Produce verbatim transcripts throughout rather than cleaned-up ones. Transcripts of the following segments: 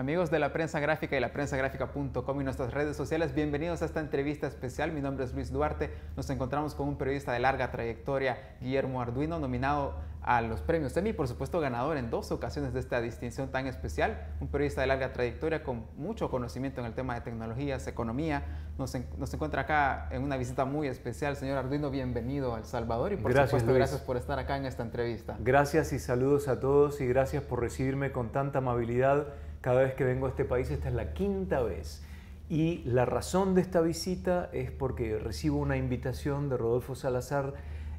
Amigos de La Prensa Gráfica y la prensa gráfica punto com y nuestras redes sociales, bienvenidos a esta entrevista especial. Mi nombre es Luis Duarte. Nos encontramos con un periodista de larga trayectoria, Guillermo Arduino, nominado a los premios Emmy, por supuesto ganador en dos ocasiones de esta distinción tan especial. Un periodista de larga trayectoria con mucho conocimiento en el tema de tecnologías, economía. Nos, en, nos encuentra acá en una visita muy especial. Señor Arduino, bienvenido a El Salvador y por gracias, supuesto Luis. Gracias por estar acá en esta entrevista. Gracias y saludos a todos y gracias por recibirme con tanta amabilidad. Cada vez que vengo a este país, esta es la quinta vez. Y la razón de esta visita es porque recibo una invitación de Rodolfo Salazar,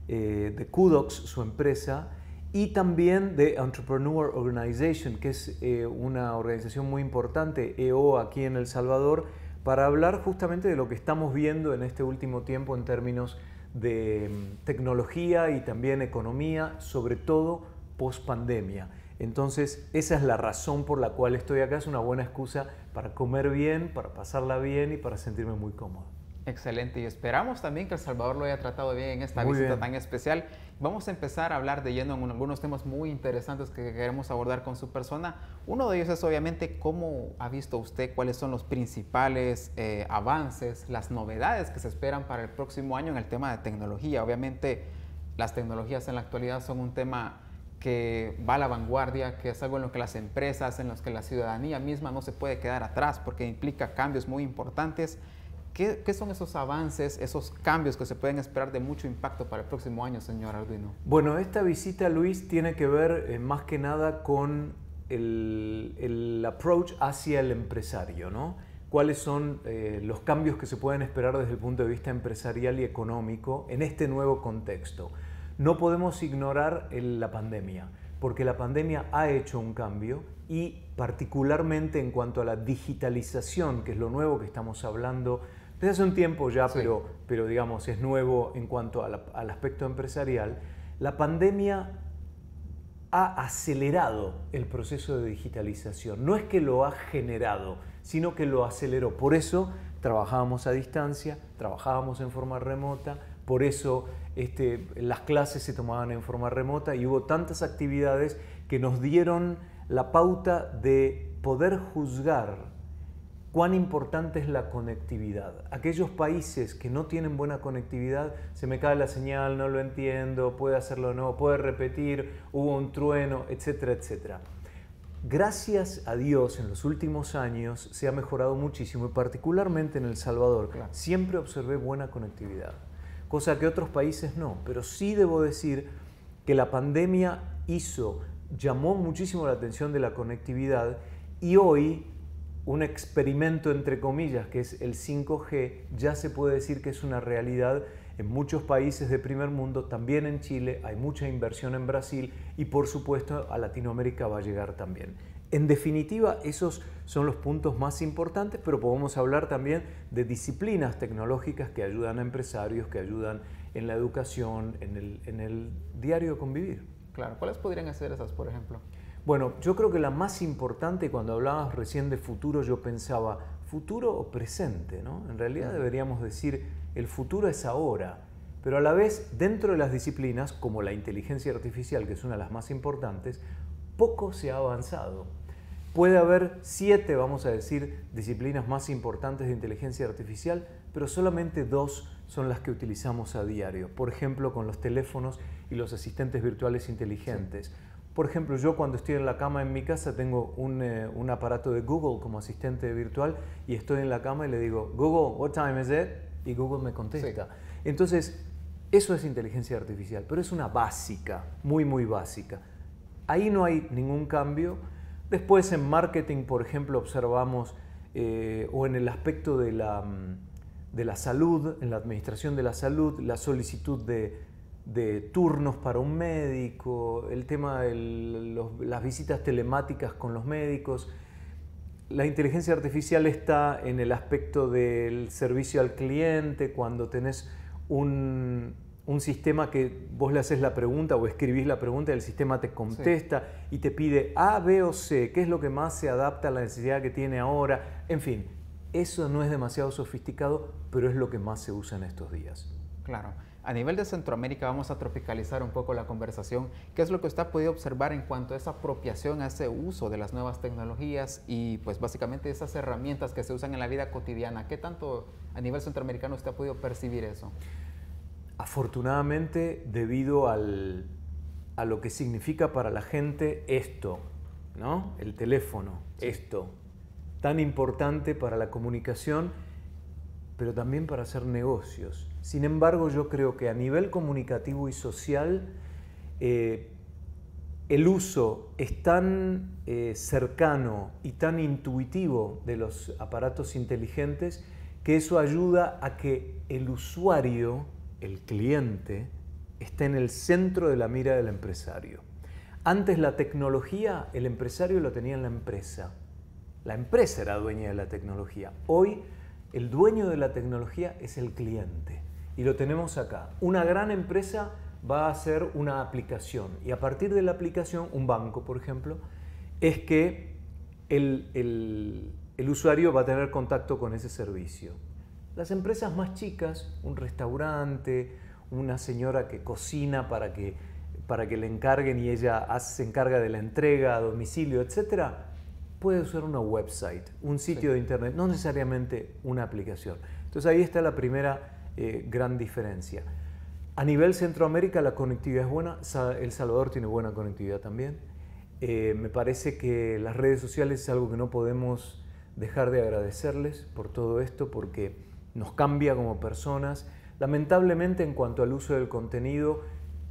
eh, de Kudox, su empresa, y también de Entrepreneur Organization, que es eh, una organización muy importante, E O, aquí en El Salvador, para hablar justamente de lo que estamos viendo en este último tiempo en términos de tecnología y también economía, sobre todo post-pandemia. Entonces, esa es la razón por la cual estoy acá. Es una buena excusa para comer bien, para pasarla bien y para sentirme muy cómodo. Excelente. Y esperamos también que El Salvador lo haya tratado bien en esta muy visita bien. tan especial. Vamos a empezar a hablar de lleno en algunos temas muy interesantes que queremos abordar con su persona. Uno de ellos es, obviamente, cómo ha visto usted, cuáles son los principales eh, avances, las novedades que se esperan para el próximo año en el tema de tecnología. Obviamente, las tecnologías en la actualidad son un tema que va a la vanguardia, que es algo en lo que las empresas, en los que la ciudadanía misma no se puede quedar atrás porque implica cambios muy importantes. ¿Qué, qué son esos avances, esos cambios que se pueden esperar de mucho impacto para el próximo año, señor Arduino? Bueno, esta visita, Luis, tiene que ver eh, más que nada con el, el approach hacia el empresario, ¿no? ¿Cuáles son eh, los cambios que se pueden esperar desde el punto de vista empresarial y económico en este nuevo contexto? No podemos ignorar la pandemia, porque la pandemia ha hecho un cambio y particularmente en cuanto a la digitalización, que es lo nuevo que estamos hablando desde hace un tiempo ya, sí. pero, pero digamos es nuevo en cuanto a la, al aspecto empresarial, la pandemia ha acelerado el proceso de digitalización. No es que lo ha generado, sino que lo aceleró. Por eso trabajábamos a distancia, trabajábamos en forma remota, por eso Este, las clases se tomaban en forma remota y hubo tantas actividades que nos dieron la pauta de poder juzgar cuán importante es la conectividad. Aquellos países que no tienen buena conectividad, se me cae la señal, no lo entiendo, puede hacerlo de nuevo, puede repetir, hubo un trueno, etcétera, etcétera. Gracias a Dios, en los últimos años se ha mejorado muchísimo y particularmente en El Salvador. Claro. Siempre observé buena conectividad, cosa que otros países no, pero sí debo decir que la pandemia hizo, llamó muchísimo la atención de la conectividad y hoy un experimento entre comillas que es el cinco G ya se puede decir que es una realidad en muchos países de primer mundo, también en Chile, hay mucha inversión en Brasil y por supuesto a Latinoamérica va a llegar también. En definitiva, esos son los puntos más importantes, pero podemos hablar también de disciplinas tecnológicas que ayudan a empresarios, que ayudan en la educación, en el, en el diario convivir. Claro, ¿cuáles podrían ser esas, por ejemplo? Bueno, yo creo que la más importante, cuando hablabas recién de futuro, yo pensaba, futuro o presente, ¿no? En realidad deberíamos decir, el futuro es ahora, pero a la vez, dentro de las disciplinas, como la inteligencia artificial, que es una de las más importantes, poco se ha avanzado. Puede haber siete, vamos a decir, disciplinas más importantes de inteligencia artificial, pero solamente dos son las que utilizamos a diario. Por ejemplo, con los teléfonos y los asistentes virtuales inteligentes. Sí. Por ejemplo, yo cuando estoy en la cama en mi casa tengo un, eh, un aparato de Google como asistente virtual y estoy en la cama y le digo, Google, what time is it? Y Google me contesta. Sí. Entonces, eso es inteligencia artificial, pero es una básica, muy, muy básica. Ahí no hay ningún cambio. Después en marketing, por ejemplo, observamos, eh, o en el aspecto de la, de la salud, en la administración de la salud, la solicitud de, de turnos para un médico, el tema de los, las visitas telemáticas con los médicos. La inteligencia artificial está en el aspecto del servicio al cliente, cuando tenés un... un sistema que vos le haces la pregunta o escribís la pregunta y el sistema te contesta sí. y te pide A, B o C, qué es lo que más se adapta a la necesidad que tiene ahora. En fin, eso no es demasiado sofisticado, pero es lo que más se usa en estos días. Claro. A nivel de Centroamérica vamos a tropicalizar un poco la conversación. ¿Qué es lo que usted ha podido observar en cuanto a esa apropiación, a ese uso de las nuevas tecnologías y pues básicamente esas herramientas que se usan en la vida cotidiana? ¿Qué tanto a nivel centroamericano usted ha podido percibir eso? Afortunadamente, debido al, a lo que significa para la gente esto, ¿no? El teléfono, sí. Esto, tan importante para la comunicación, pero también para hacer negocios. Sin embargo, yo creo que a nivel comunicativo y social, eh, el uso es tan eh, cercano y tan intuitivo de los aparatos inteligentes que eso ayuda a que el usuario, el cliente, esté en el centro de la mira del empresario. Antes la tecnología, el empresario lo tenía en la empresa. La empresa era dueña de la tecnología. Hoy, el dueño de la tecnología es el cliente y lo tenemos acá. Una gran empresa va a hacer una aplicación y a partir de la aplicación, un banco por ejemplo, es que el, el, el usuario va a tener contacto con ese servicio. Las empresas más chicas, un restaurante, una señora que cocina para que, para que le encarguen y ella hace, se encarga de la entrega a domicilio, etcétera, puede usar una website, un sitio sí. de internet, no necesariamente una aplicación. Entonces ahí está la primera eh, gran diferencia. A nivel Centroamérica la conectividad es buena, El Salvador tiene buena conectividad también. Eh, me parece que las redes sociales es algo que no podemos dejar de agradecerles por todo esto, porque nos cambia como personas. Lamentablemente en cuanto al uso del contenido,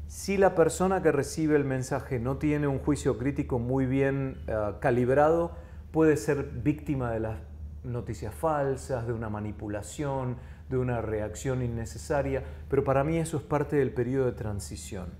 si la persona que recibe el mensaje no tiene un juicio crítico muy bien uh, calibrado, puede ser víctima de las noticias falsas, de una manipulación, de una reacción innecesaria, pero para mí eso es parte del periodo de transición.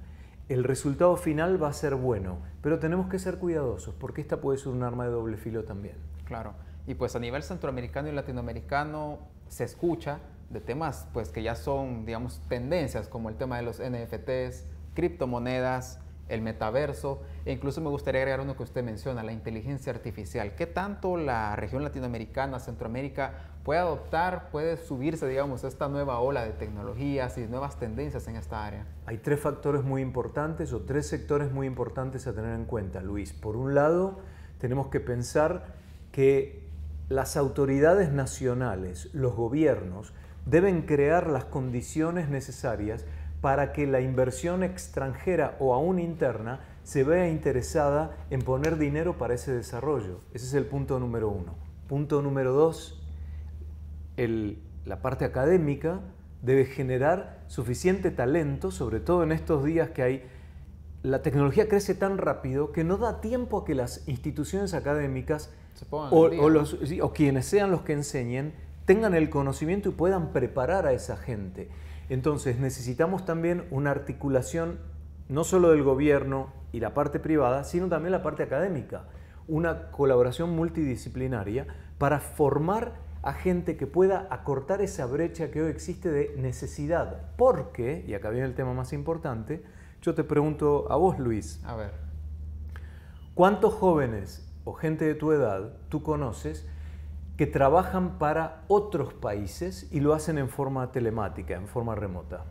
El resultado final va a ser bueno, pero tenemos que ser cuidadosos porque esta puede ser un arma de doble filo también. Claro, y pues a nivel centroamericano y latinoamericano se escucha de temas pues que ya son, digamos, tendencias como el tema de los N F Ts, criptomonedas, el metaverso, e incluso me gustaría agregar uno que usted menciona, la inteligencia artificial. ¿Qué tanto la región latinoamericana, Centroamérica, puede adoptar, puede subirse, digamos, a esta nueva ola de tecnologías y nuevas tendencias en esta área? Hay tres factores muy importantes o tres sectores muy importantes a tener en cuenta, Luis. Por un lado, tenemos que pensar que las autoridades nacionales, los gobiernos, deben crear las condiciones necesarias para que la inversión extranjera o aún interna se vea interesada en poner dinero para ese desarrollo. Ese es el punto número uno. Punto número dos, el, la parte académica debe generar suficiente talento, sobre todo en estos días que hay. La tecnología crece tan rápido que no da tiempo a que las instituciones académicas se pongan o, o, los, o quienes sean los que enseñen tengan el conocimiento y puedan preparar a esa gente. Entonces necesitamos también una articulación no solo del gobierno y la parte privada, sino también la parte académica, una colaboración multidisciplinaria para formar a gente que pueda acortar esa brecha que hoy existe de necesidad. Porque, y acá viene el tema más importante, yo te pregunto a vos, Luis, a ver, ¿cuántos jóvenes o gente de tu edad tú conoces que trabajan para otros países y lo hacen en forma telemática, en forma remota?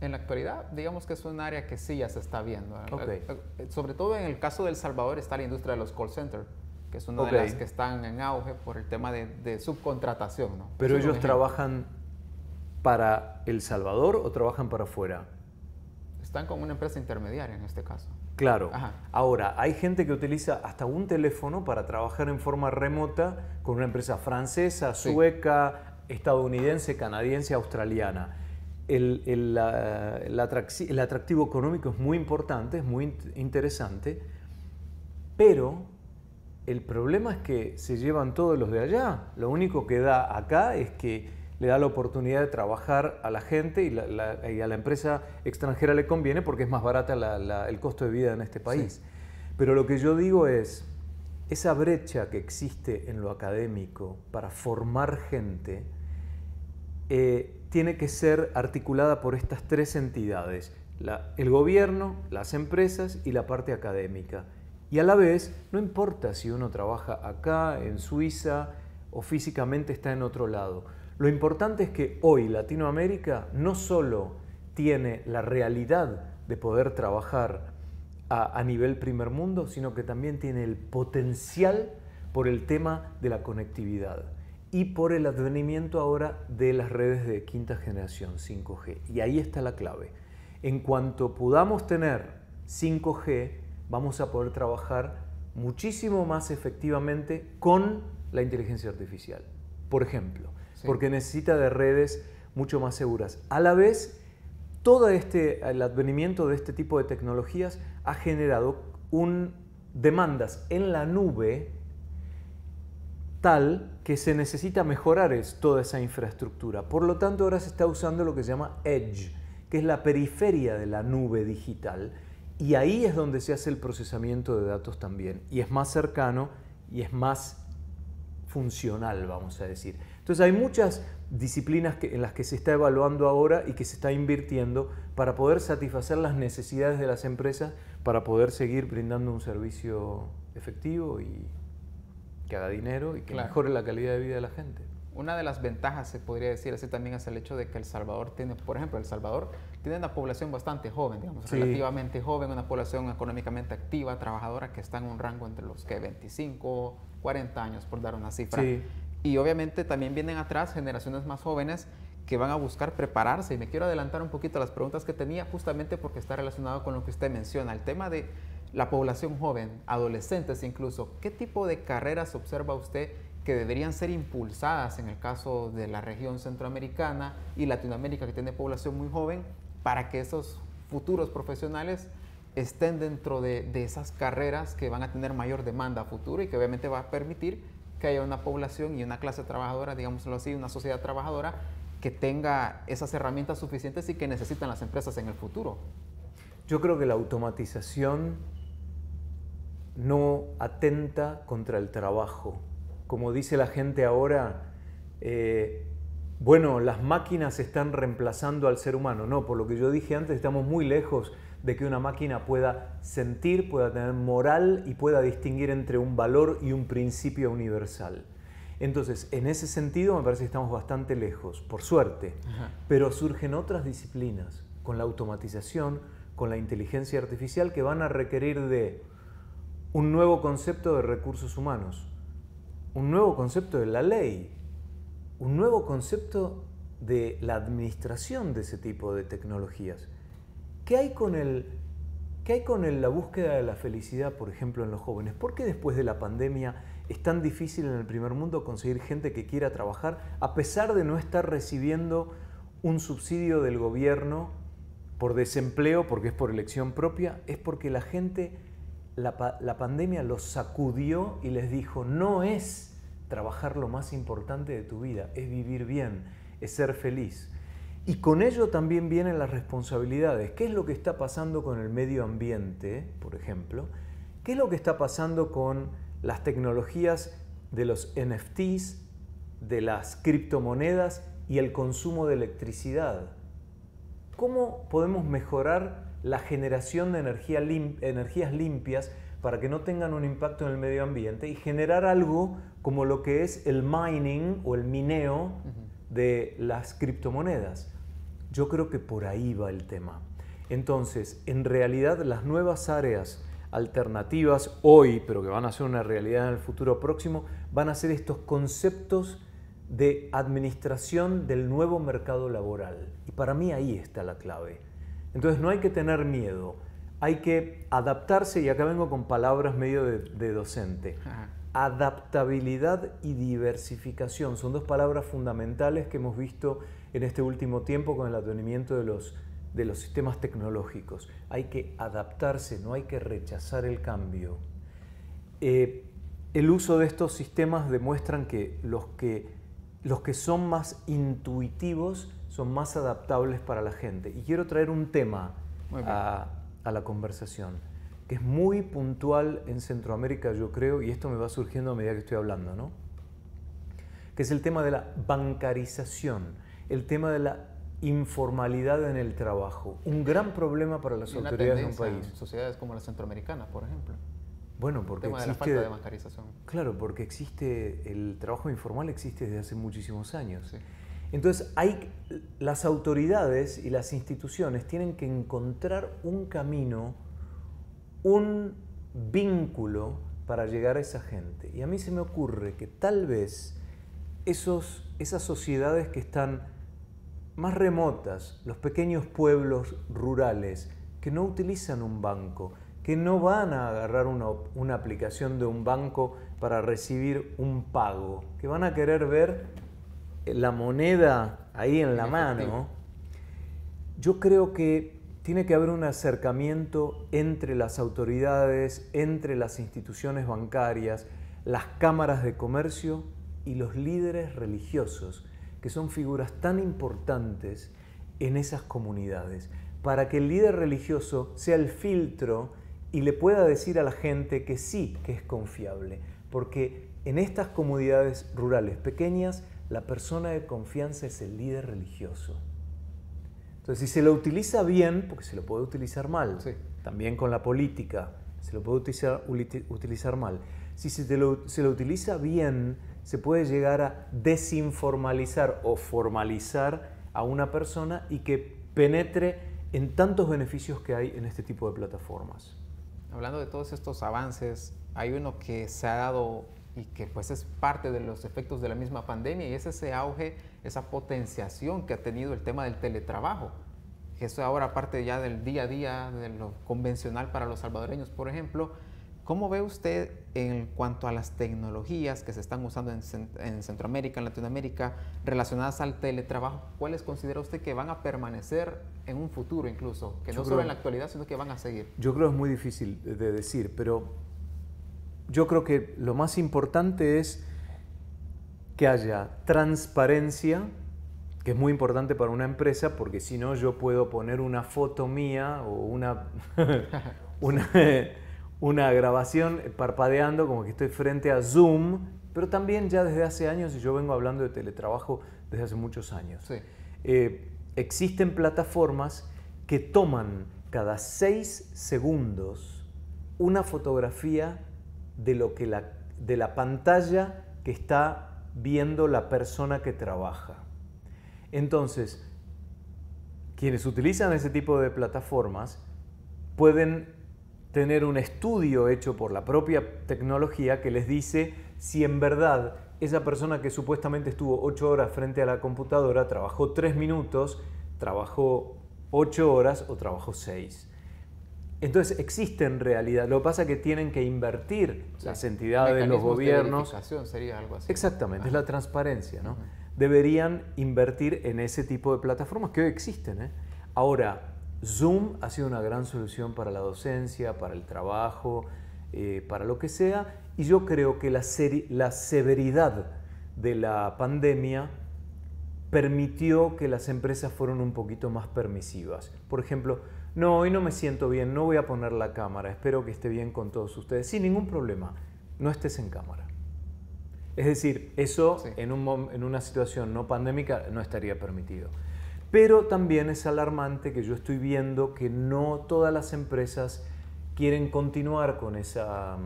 En la actualidad, digamos que es un área que sí ya se está viendo. Okay. Sobre todo en el caso de El Salvador está la industria de los call centers, que es una okay. de las que están en auge por el tema de, de subcontratación, ¿no? ¿Pero ellos trabajan para El Salvador o trabajan para afuera? Están con una empresa intermediaria en este caso. Claro. Ajá. Ahora, hay gente que utiliza hasta un teléfono para trabajar en forma remota con una empresa francesa, sueca, sí. estadounidense, canadiense, australiana. El, el, la, el, atrac- el atractivo económico es muy importante, es muy in- interesante, pero el problema es que se llevan todos los de allá. Lo único que da acá es que le da la oportunidad de trabajar a la gente y, la, la, y a la empresa extranjera le conviene porque es más barata la, la, el costo de vida en este país. Sí. Pero lo que yo digo es, esa brecha que existe en lo académico para formar gente eh, tiene que ser articulada por estas tres entidades, la, el gobierno, las empresas y la parte académica. Y a la vez, no importa si uno trabaja acá, en Suiza o físicamente está en otro lado. Lo importante es que hoy Latinoamérica no solo tiene la realidad de poder trabajar a, a nivel primer mundo, sino que también tiene el potencial por el tema de la conectividad y por el advenimiento ahora de las redes de quinta generación cinco G. Y ahí está la clave. En cuanto podamos tener cinco G, vamos a poder trabajar muchísimo más efectivamente con la inteligencia artificial, por ejemplo, sí, porque necesita de redes mucho más seguras. A la vez, todo este, el advenimiento de este tipo de tecnologías ha generado un, demandas en la nube tal que se necesita mejorar es, toda esa infraestructura. Por lo tanto, ahora se está usando lo que se llama Edge, que es la periferia de la nube digital, y ahí es donde se hace el procesamiento de datos también, y es más cercano y es más funcional, vamos a decir. Entonces hay muchas disciplinas que, en las que se está evaluando ahora y que se está invirtiendo para poder satisfacer las necesidades de las empresas, para poder seguir brindando un servicio efectivo y que haga dinero y que claro, mejore la calidad de vida de la gente. Una de las ventajas, se podría decir así también, es el hecho de que El Salvador tiene, por ejemplo, El Salvador tiene una población bastante joven, digamos, sí, relativamente joven, una población económicamente activa, trabajadora, que está en un rango entre los que veinticinco, cuarenta años, por dar una cifra. Sí. Y obviamente también vienen atrás generaciones más jóvenes que van a buscar prepararse. Y me quiero adelantar un poquito a las preguntas que tenía, justamente porque está relacionado con lo que usted menciona, el tema de la población joven, adolescentes incluso. ¿Qué tipo de carreras observa usted que deberían ser impulsadas en el caso de la región centroamericana y Latinoamérica, que tiene población muy joven, para que esos futuros profesionales estén dentro de, de esas carreras que van a tener mayor demanda a futuro y que obviamente va a permitir que haya una población y una clase trabajadora, digámoslo así, una sociedad trabajadora que tenga esas herramientas suficientes y que necesitan las empresas en el futuro? Yo creo que la automatización no atenta contra el trabajo. Como dice la gente ahora, eh, bueno, las máquinas están reemplazando al ser humano. No, por lo que yo dije antes, estamos muy lejos de que una máquina pueda sentir, pueda tener moral y pueda distinguir entre un valor y un principio universal. Entonces, en ese sentido me parece que estamos bastante lejos, por suerte. Ajá. Pero surgen otras disciplinas con la automatización, con la inteligencia artificial, que van a requerir de un nuevo concepto de recursos humanos, un nuevo concepto de la ley, un nuevo concepto de la administración de ese tipo de tecnologías. ¿Qué hay con, el, qué hay con el, la búsqueda de la felicidad, por ejemplo, en los jóvenes? ¿Por qué después de la pandemia es tan difícil en el primer mundo conseguir gente que quiera trabajar a pesar de no estar recibiendo un subsidio del gobierno por desempleo, porque es por elección propia? Es porque la gente... La, la pandemia los sacudió y les dijo: no es trabajar lo más importante de tu vida, es vivir bien, es ser feliz. Y con ello también vienen las responsabilidades. ¿Qué es lo que está pasando con el medio ambiente, por ejemplo? ¿Qué es lo que está pasando con las tecnologías de los N F Ts, de las criptomonedas y el consumo de electricidad? ¿Cómo podemos mejorar la generación de energía lim- energías limpias para que no tengan un impacto en el medio ambiente y generar algo como lo que es el mining o el mineo uh-huh. de las criptomonedas? Yo creo que por ahí va el tema. Entonces, en realidad, las nuevas áreas alternativas hoy, pero que van a ser una realidad en el futuro próximo, van a ser estos conceptos de administración del nuevo mercado laboral. Y para mí ahí está la clave. Entonces no hay que tener miedo, hay que adaptarse, y acá vengo con palabras medio de, de docente. Adaptabilidad y diversificación son dos palabras fundamentales que hemos visto en este último tiempo con el advenimiento de los, de los sistemas tecnológicos. Hay que adaptarse, no hay que rechazar el cambio. Eh, el uso de estos sistemas demuestran que los, que los que son más intuitivos son más adaptables para la gente. Y quiero traer un tema a, a la conversación, que es muy puntual en Centroamérica, yo creo, y esto me va surgiendo a medida que estoy hablando, ¿no? Que es el tema de la bancarización, el tema de la informalidad en el trabajo. Un gran problema para las autoridades de un país. En sociedades como la centroamericana, por ejemplo. Bueno, porque el tema existe, de la falta de bancarización. Claro, porque existe, el trabajo informal existe desde hace muchísimos años. Sí. Entonces, hay, las autoridades y las instituciones tienen que encontrar un camino, un vínculo para llegar a esa gente. Y a mí se me ocurre que tal vez esos, esas sociedades que están más remotas, los pequeños pueblos rurales, que no utilizan un banco, que no van a agarrar una, una aplicación de un banco para recibir un pago, que van a querer ver la moneda ahí en la mano, yo creo que tiene que haber un acercamiento entre las autoridades, entre las instituciones bancarias, las cámaras de comercio y los líderes religiosos, que son figuras tan importantes en esas comunidades, para que el líder religioso sea el filtro y le pueda decir a la gente que sí, que es confiable. Porque en estas comunidades rurales pequeñas, la persona de confianza es el líder religioso. Entonces, si se lo utiliza bien, porque se lo puede utilizar mal, sí, también con la política, se lo puede utilizar, utilizar mal. Si se, te lo, se lo utiliza bien, se puede llegar a desinformalizar o formalizar a una persona y que penetre en tantos beneficios que hay en este tipo de plataformas. Hablando de todos estos avances, hay uno que se ha dado y que pues es parte de los efectos de la misma pandemia, y es ese auge, esa potenciación que ha tenido el tema del teletrabajo. Eso ahora parte ya del día a día, de lo convencional para los salvadoreños, por ejemplo. ¿Cómo ve usted en cuanto a las tecnologías que se están usando en, en Centroamérica, en Latinoamérica, relacionadas al teletrabajo? ¿Cuáles considera usted que van a permanecer en un futuro incluso? Que no solo en la actualidad, sino que van a seguir. Yo creo que es muy difícil de decir, pero yo creo que lo más importante es que haya transparencia, que es muy importante para una empresa, porque si no yo puedo poner una foto mía o una, una, una grabación parpadeando como que estoy frente a Zoom, pero también ya desde hace años, y yo vengo hablando de teletrabajo desde hace muchos años. Sí. Eh, existen plataformas que toman cada seis segundos una fotografía de lo que la, de la pantalla que está viendo la persona que trabaja. Entonces, quienes utilizan ese tipo de plataformas pueden tener un estudio hecho por la propia tecnología que les dice si en verdad esa persona que supuestamente estuvo ocho horas frente a la computadora trabajó tres minutos, trabajó ocho horas o trabajó seis. Entonces existe en realidad, lo que pasa es que tienen que invertir, sí, las entidades, los gobiernos. La verificación sería algo así. Exactamente, ah. es la transparencia, ¿no? Uh-huh. Deberían invertir en ese tipo de plataformas que hoy existen, ¿eh? Ahora, Zoom ha sido una gran solución para la docencia, para el trabajo, eh, para lo que sea, y yo creo que la, la severidad de la pandemia permitió que las empresas fueron un poquito más permisivas. Por ejemplo, no, hoy no me siento bien, no voy a poner la cámara, espero que esté bien con todos ustedes. Sin ningún problema, no estés en cámara. Es decir, eso sí, en, un, en una situación no pandémica no estaría permitido. Pero también es alarmante que yo estoy viendo que no todas las empresas quieren continuar con esa,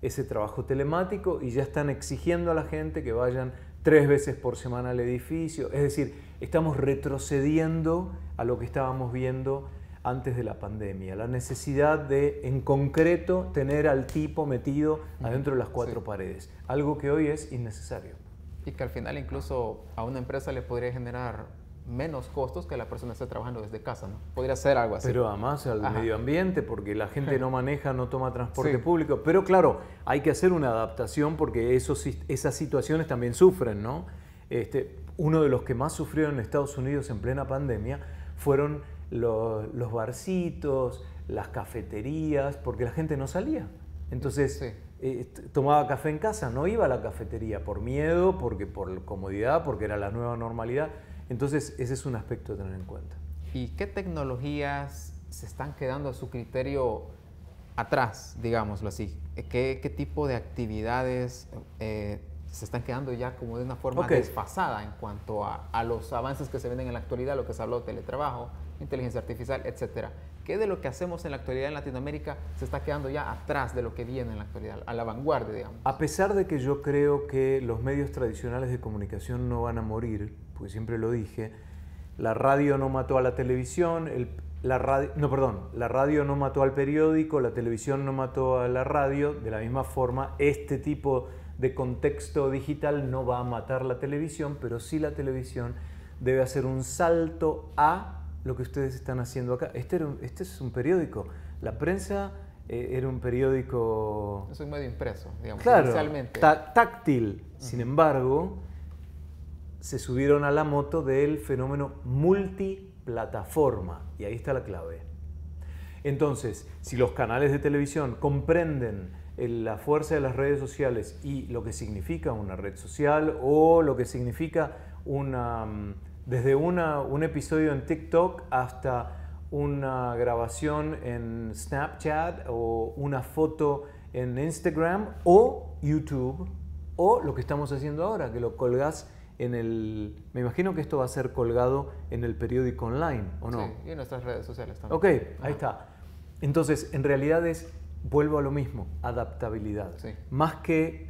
ese trabajo telemático y ya están exigiendo a la gente que vayan tres veces por semana al edificio. Es decir, estamos retrocediendo a lo que estábamos viendo antes de la pandemia. La necesidad de, en concreto, tener al tipo metido adentro de las cuatro sí. paredes. Algo que hoy es innecesario. Y que al final incluso a una empresa le podría generar menos costos que la persona esté trabajando desde casa, ¿no? Podría ser algo así. Pero además al Ajá. medio ambiente, porque la gente no maneja, no toma transporte sí. público. Pero claro, hay que hacer una adaptación porque esos, esas situaciones también sufren, ¿no? Este, uno de los que más sufrieron en Estados Unidos en plena pandemia fueron los, los barcitos, las cafeterías, porque la gente no salía. Entonces sí. eh, tomaba café en casa, no iba a la cafetería por miedo, porque por comodidad, porque era la nueva normalidad. Entonces ese es un aspecto a tener en cuenta. ¿Y qué tecnologías se están quedando a su criterio atrás, digámoslo así? ¿Qué, qué tipo de actividades eh, se están quedando ya como de una forma okay. desfasada en cuanto a, a los avances que se venden en la actualidad, lo que se habló de teletrabajo, inteligencia artificial, etcétera? ¿Qué de lo que hacemos en la actualidad en Latinoamérica se está quedando ya atrás de lo que viene en la actualidad, a la vanguardia, digamos? A pesar de que yo creo que los medios tradicionales de comunicación no van a morir, porque siempre lo dije, la radio no mató a la televisión, el, la radio, no, perdón, la radio no mató al periódico, la televisión no mató a la radio, de la misma forma este tipo de contexto digital no va a matar la televisión, pero sí la televisión debe hacer un salto a lo que ustedes están haciendo acá. Este, era un, este es un periódico, La Prensa eh, era un periódico... Es un medio impreso, digamos, claro, inicialmente. Táctil, uh-huh. Sin embargo, se subieron a la moto del fenómeno multiplataforma, y ahí está la clave. Entonces, si los canales de televisión comprenden la fuerza de las redes sociales y lo que significa una red social o lo que significa una, desde una, un episodio en TikTok hasta una grabación en Snapchat o una foto en Instagram o YouTube o lo que estamos haciendo ahora, que lo colgás en el... Me imagino que esto va a ser colgado en el periódico online, ¿o no? Sí, y en nuestras redes sociales también. Ok, ah. Ahí está. Entonces, en realidad es... Vuelvo a lo mismo, adaptabilidad. Sí. Más que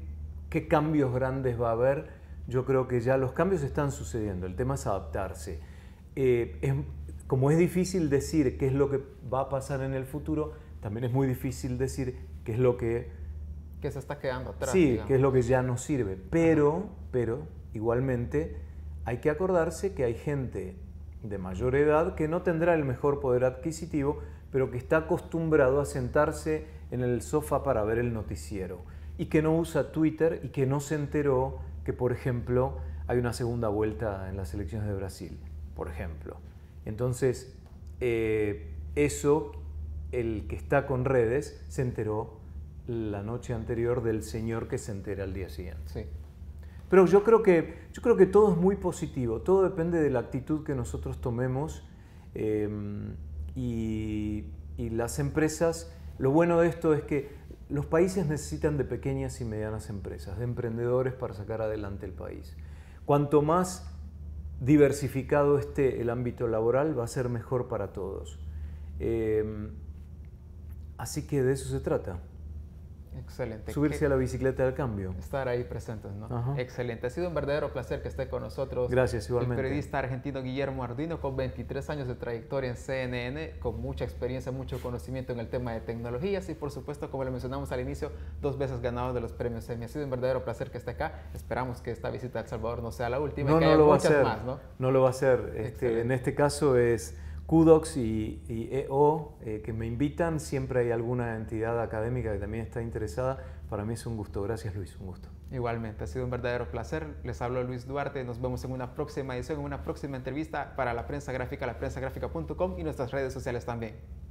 qué cambios grandes va a haber, yo creo que ya los cambios están sucediendo. El tema es adaptarse. Eh, es, como es difícil decir qué es lo que va a pasar en el futuro, también es muy difícil decir qué es lo que... Que se está quedando atrás. Sí, digamos. Qué es lo que ya no sirve. Pero, pero, igualmente, hay que acordarse que hay gente de mayor edad que no tendrá el mejor poder adquisitivo, pero que está acostumbrado a sentarse en el sofá para ver el noticiero y que no usa Twitter y que no se enteró que, por ejemplo, hay una segunda vuelta en las elecciones de Brasil, por ejemplo. Entonces, eh, eso, el que está con redes, se enteró la noche anterior del señor que se entera al día siguiente. Sí. Pero yo creo que, yo creo que todo es muy positivo, todo depende de la actitud que nosotros tomemos. eh, Y, y las empresas, lo bueno de esto es que los países necesitan de pequeñas y medianas empresas, de emprendedores para sacar adelante el país. Cuanto más diversificado esté el ámbito laboral, va a ser mejor para todos. Eh, así que de eso se trata. Excelente. Subirse a la bicicleta del cambio. Estar ahí presentes, ¿no? Ajá. Excelente. Ha sido un verdadero placer que esté con nosotros. Gracias, igualmente. El periodista argentino Guillermo Arduino, con veintitrés años de trayectoria en C N N, con mucha experiencia, mucho conocimiento en el tema de tecnologías y, por supuesto, como lo mencionamos al inicio, dos veces ganador de los premios Emmy. Ha sido un verdadero placer que esté acá. Esperamos que esta visita a El Salvador no sea la última no, y que no haya muchas más, ¿no? No lo va a ser. Este, en este caso es... Kudox y, y E O eh, que me invitan, siempre hay alguna entidad académica que también está interesada. Para mí es un gusto. Gracias, Luis, un gusto. Igualmente, ha sido un verdadero placer. Les hablo Luis Duarte, nos vemos en una próxima edición, en una próxima entrevista para La Prensa Gráfica, la prensa gráfica punto com y nuestras redes sociales también.